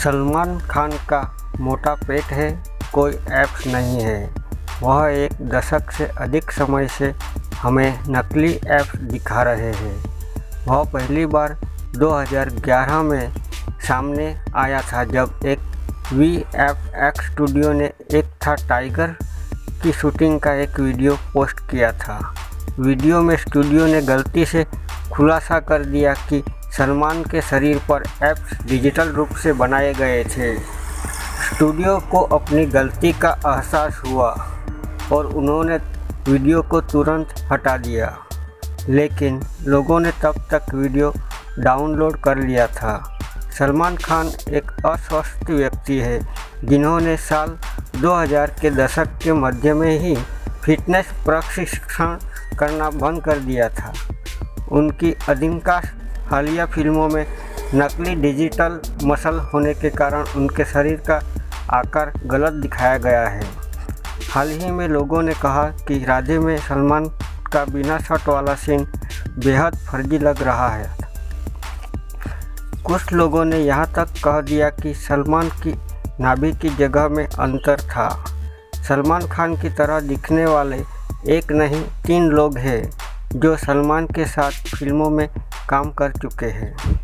सलमान खान का मोटा पेट है, कोई ऐप्स नहीं है। वह एक दशक से अधिक समय से हमें नकली ऐप्स दिखा रहे हैं। वह पहली बार 2011 में सामने आया था, जब एक VFX स्टूडियो ने एक था टाइगर की शूटिंग का एक वीडियो पोस्ट किया था। वीडियो में स्टूडियो ने गलती से खुलासा कर दिया कि सलमान के शरीर पर ऐप्स डिजिटल रूप से बनाए गए थे। स्टूडियो को अपनी गलती का एहसास हुआ और उन्होंने वीडियो को तुरंत हटा दिया, लेकिन लोगों ने तब तक वीडियो डाउनलोड कर लिया था। सलमान खान एक अस्वस्थ व्यक्ति है, जिन्होंने साल 2000 के दशक के मध्य में ही फिटनेस प्रशिक्षण करना बंद कर दिया था। उनकी अधिकांश हालिया फिल्मों में नकली डिजिटल मसल होने के कारण उनके शरीर का आकार गलत दिखाया गया है। हाल ही में लोगों ने कहा कि राधे में सलमान का बिना शर्ट वाला सीन बेहद फर्जी लग रहा है। कुछ लोगों ने यहां तक कह दिया कि सलमान की नाभि की जगह में अंतर था। सलमान खान की तरह दिखने वाले एक नहीं 3 लोग हैं जो सलमान के साथ फिल्मों में काम कर चुके हैं।